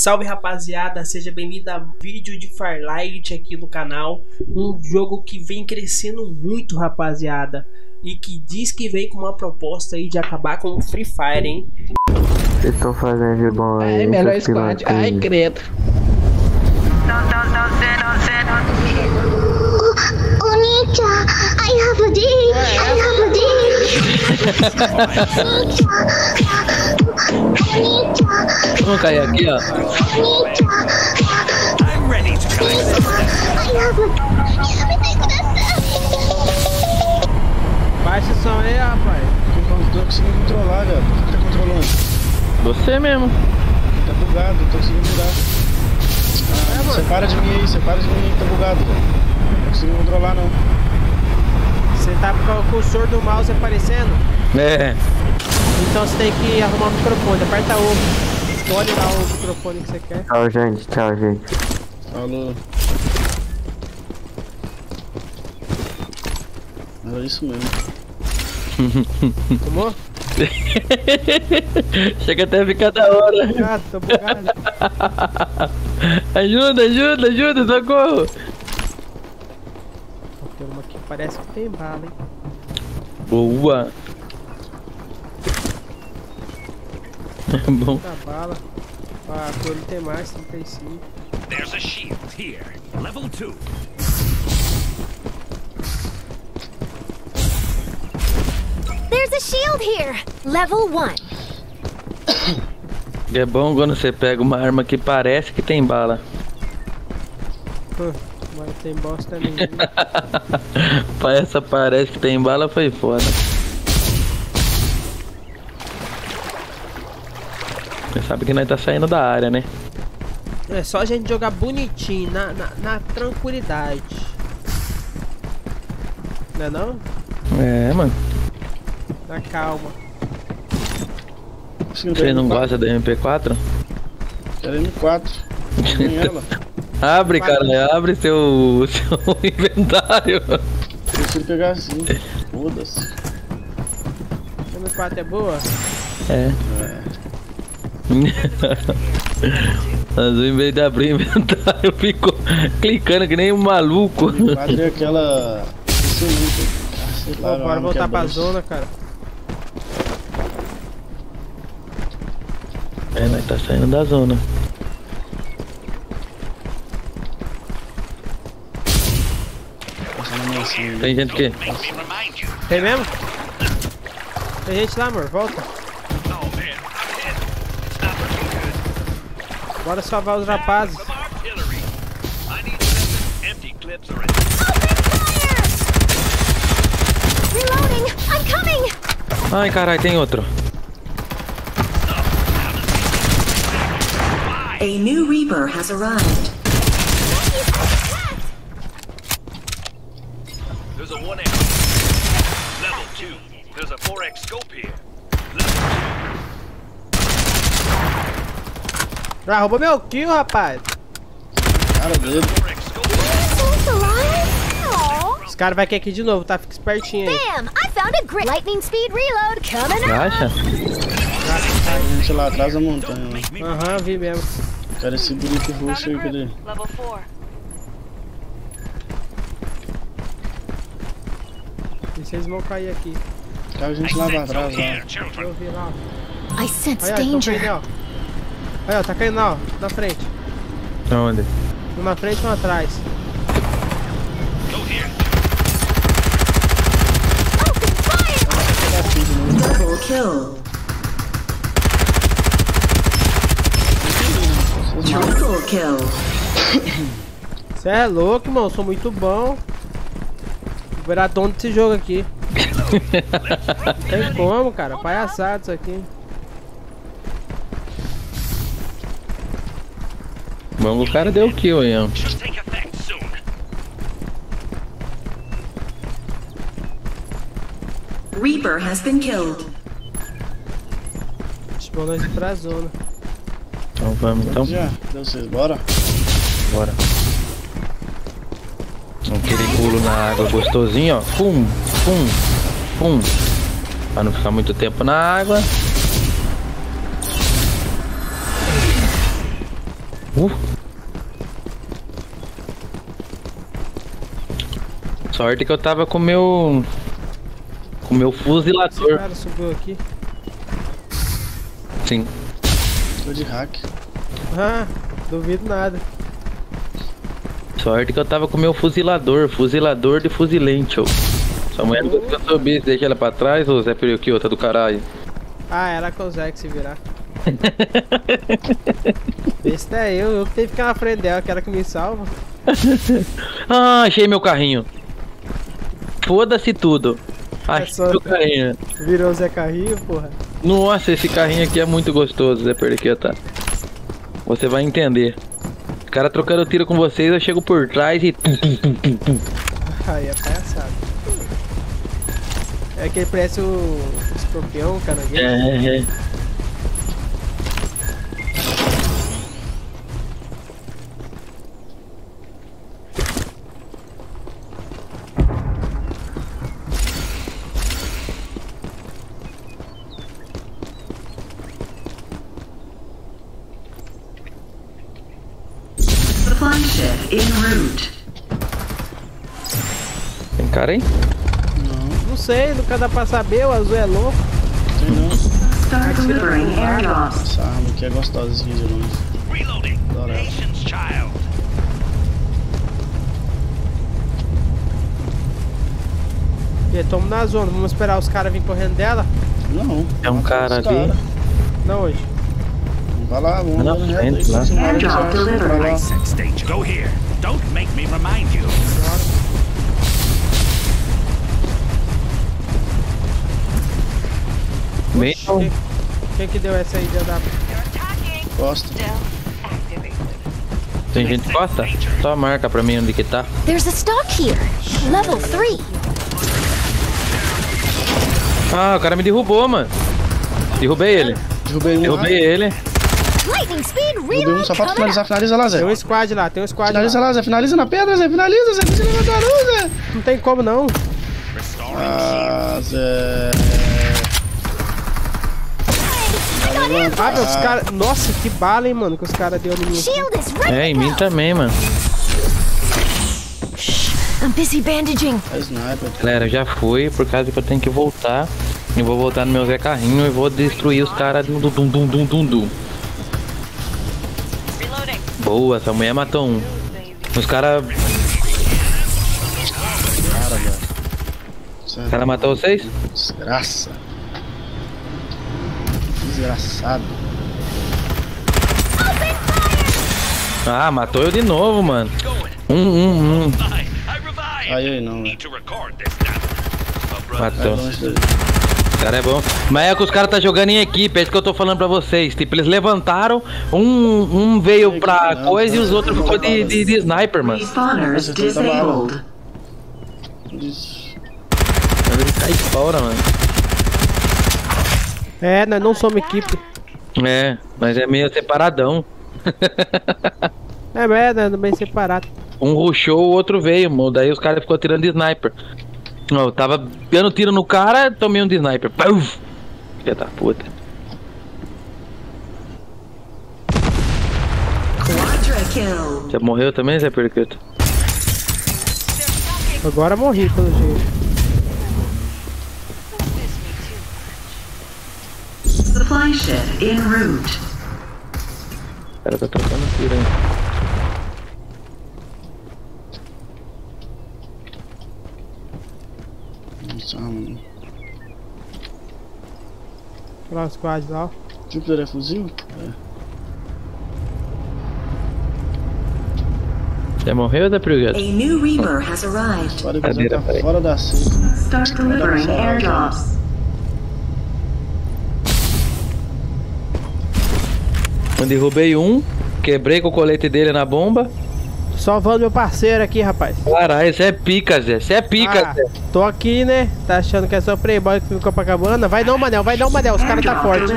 Salve rapaziada, seja bem-vindo a vídeo de Farlight aqui no canal. Um jogo que vem crescendo muito, rapaziada, e que diz que vem com uma proposta aí de acabar com o Free Fire, hein? Vocês estão fazendo de bom aí? É, melhor squad, ai credo. O Ninja, I have a dick, I have a dick. Ninja, vamos cair aqui, ó. I'm ready to kill. Baixa o som aí, rapaz. Tô conseguindo controlar, velho. Quem tá controlando? Você mesmo. Tá bugado, tô conseguindo bugar. Separa de mim aí, tá bugado, velho. Não consigo controlar, não. Você tá com o cursor do mouse aparecendo? É. Então você tem que arrumar o microfone, aperta o... Escolhe lá o microfone que você quer. Tchau, gente. Falou. Era isso mesmo. Tomou? Chega até a ficar da hora. Tô bugado. Ajuda, socorro. Tem uma aqui, parece que tem bala, hein? Boa! É bom. Bala. Ah, ele tem mais, 35. There's a shield here. Level 2. There's a shield here. Level 1. É bom quando você pega uma arma que parece que tem bala. Mas tem bosta nenhuma. Essa parece que tem bala, foi foda. Você sabe que nós tá saindo da área, né? É só a gente jogar bonitinho, na tranquilidade. Não é não? É, mano. Na calma. Você não gosta da MP4? Quero M4. Nem ela. Abre, cara, abre seu inventário. Eu preciso pegar assim, foda-se. A M4 é boa? É. Mas em vez de abrir o inventário, ficou clicando que nem um maluco. A M4 é aquela... Bora voltar pra zona, cara. É, nós tá saindo da zona. Tem gente que... Tem mesmo? Tem gente lá, amor, volta. Bora salvar os rapazes. Ai, caralho, tem outro. A new Reaper has arrived. There's a 1x. Level 2. There's a 4x scope here. Level 2. Ah, roubou meu kill, rapaz. Cara dele. Esse cara vai aqui de novo, tá? Fica espertinho aí. Bam! I found a great Lightning Speed Reload coming up. Acha? A gente lá atrás da montanha. Aham, vi mesmo. Cara, esse bonito roxo aí, cadê? Level 4. Vocês vão cair aqui. Tá a gente lá pra trás, ó. Eu vi lá. I sense danger. Aí, ó, tá caindo lá, ó. Na frente. Onde? Um na frente e um atrás. Double kill. Triple kill. Você é louco, mano. Eu sou muito bom. Vou virar dono desse jogo aqui. Tem como, cara? Palhaçada isso aqui. Bom, o cara deu kill aí, ó. Reaper has been killed. Explodiu de pra zona. Então vamos, então. Já, deu vocês, bora. Aquele pulo na água gostosinho, ó. Pum. Pra não ficar muito tempo na água. Sorte que eu tava com meu... com meu fuzilador. Esse cara subiu aqui. Sim. Tô de hack. Ah, duvido nada. Sorte que eu tava com meu fuzilador. Fuzilador de fuzilente, ô. Sua mulher não gosta que eu subisse, deixa ela pra trás, ô Zé Priquita do caralho. Ah, ela consegue se virar. Esse daí, eu que tenho que ficar na frente dela, que ela que me salva. Ah, achei meu carrinho. Foda-se tudo. Achei meu carrinho. Virou o Zé Carrinho, porra. Nossa, esse carrinho aqui é muito gostoso, Zé Priquita. Você vai entender. Os caras trocando tiro com vocês, eu chego por trás e... Aí é palhaçada. É que ele parece o Scorpion, o canagueiro. É. Tem cara aí? Não. Não sei, não dá pra saber, o azul é louco. Sei não. Essa arma aqui é gostosinha de longe. Adorei. E estamos na zona, vamos esperar os caras virem correndo dela? Não. É um cara ali. Não hoje. Vai lá, vamos lá. Go here. Don't make me remind you. Meu. Quem que deu essa aí de andar? Costa. Tem gente que gosta? Só marca pra mim onde que tá. There's a stock here. Level 3. Ah, o cara me derrubou, mano. Derrubei ele. Derrubei ele. Lightning Speed Revolution. Só falta finalizar, finaliza lá, Zé. Tem um squad lá, finaliza lá, Zé, finaliza na pedra, Zé, finaliza, Zé, finaliza na garuda, Zé. Não tem como não. Ah, Zé. Ah, os caras. Nossa, que bala, hein, mano, que os caras deu no mim. É, em mim também, mano. I'm busy bandaging. Galera, já foi, por causa que eu tenho que voltar. Eu vou voltar no meu Zé Carrinho e vou destruir os caras do dum-dum-dum-dum-dum. Boa, essa mulher matou um. Os caras... Os caras mataram vocês? Desgraça. Desgraçado. Ah, matou eu de novo, mano. Aí não, velho. Matou. O cara é bom. Mas é que os caras tá jogando em equipe, é isso que eu tô falando pra vocês. Tipo, eles levantaram, um veio pra coisa e os outros ficou de sniper, mano. Ele cai fora, mano. É, nós não somos equipe. É, mas é meio separadão. É verdade, bem separado. Um rushou, o outro veio, mano. Daí os caras ficou tirando de sniper. Eu tava dando tiro no cara, tomei um de sniper. Filha da puta. Você morreu também, Zé Priquita? Agora morri, pelo jeito. Supply shed en route. O cara tá trocando tiro aí. Olha os quadros lá. Tipo, é fuzil? É. Já morreu, Zé Priquita? A new Reaper has arrived. Pode tá fora da cena. Start delivering airdrops. Eu derrubei um, quebrei com o colete dele na bomba. Salvando meu parceiro aqui, rapaz. Caralho, você é pica, Zé. Você é pica, Zé. Tô aqui, né? Tá achando que é só playboy que fica em Copacabana? Vai não, Manel. Vai não, Manel. Os caras tá forte.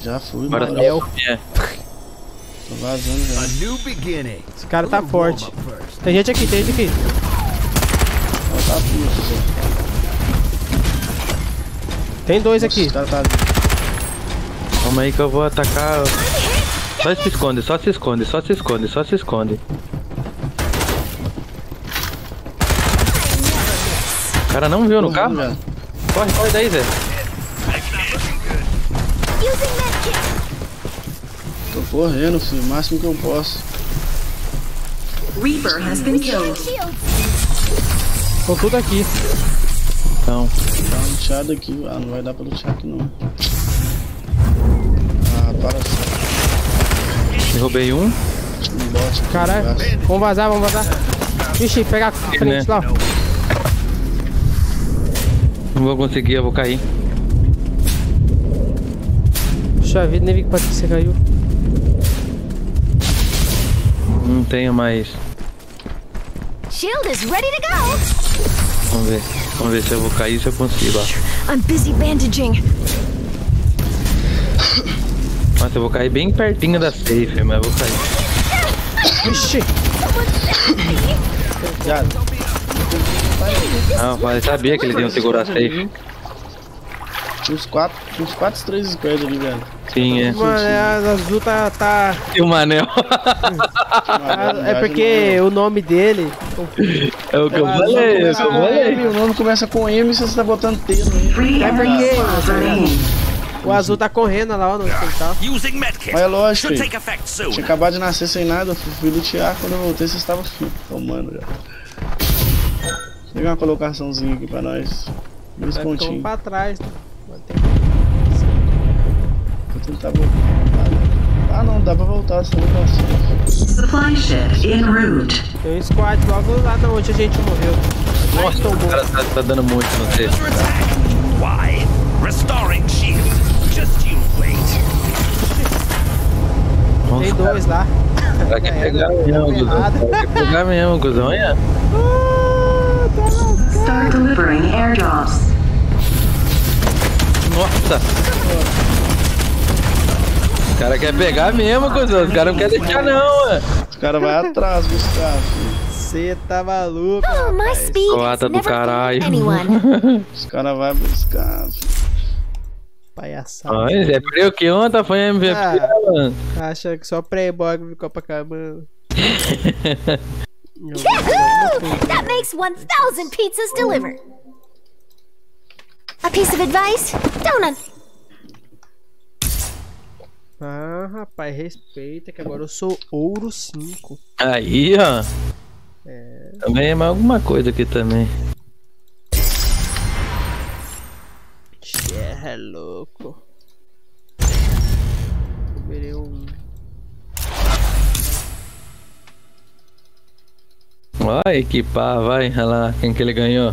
Já fui, Manel. Tô vazando, velho. Os caras tá forte. Tem gente aqui, Tem dois aqui. Calma aí que eu vou atacar... Só se esconde, só se esconde, só se esconde, só se esconde. O cara não viu no carro? Não. Corre, corre daí, Zé. Tô correndo, filho, o máximo que eu posso. Reaper has been killed. Tô tudo aqui. Então. Tá luteado aqui. Ah, não vai dar pra lutear aqui não. Ah, para só. Derrubei um. Caralho, vamos vazar, vamos vazar. Vixe, pegar a frente lá. Não vou conseguir, eu vou cair. Puxa vida, nem vi que parte que você caiu. Não tenho mais. Shield is ready to go. Vamos ver se eu vou cair, se eu consigo. I'm busy bandaging. Nossa, eu vou cair bem pertinho da safe, mas eu vou cair. Vixe! Ah, mas sabia que eles iam segurar a safe. Tinha uns 4 estranhos squads ali, velho. Sim, é. Mano, a azul tá... E o Manel. É porque o nome dele... É o que eu falei, eu falei. O nome começa com M e você tá botando T no M. É porque... O azul tá correndo lá, ó, no hospital. Mas é lógico, filho. Tinha acabado de nascer sem nada, fui lutear. Quando eu voltei, vocês estavam tomando, já. Peguei uma colocaçãozinha aqui pra nós. Dois pontinhos. Pra trás, né? Vou tentar voltar. Ah não, dá pra voltar, senão não consigo. Supply ship en route. Tem um squad logo lá de onde a gente morreu. Nossa, o cara tá dando muito no texto. Why? Restoring shield. Just you wait. Tem dois lá. Será que pegar mesmo, cuzão? Será que pegar mesmo, cuzão? Olha. Start delivering airdrops. Nossa! Os caras querem pegar mesmo, cuzão. Os caras não querem deixar não, mano. Os caras vão atrás buscar, filho. Você tá maluco, rapaz. Cota do caralho. Os caras vão buscar, filho. Palhaçada. Ah, é por eu que ontem foi MVP, mano. Acha que só pré-bog do Copacabana. Yahoo! That makes 1000 pizzas delivered. A piece of advice? Donut! Ah, rapaz, respeita que agora eu sou ouro 5. Aí, ó. É... Também é mais alguma coisa aqui também. É louco. Verei um... Vai equipar, vai. Olha lá quem que ele ganhou.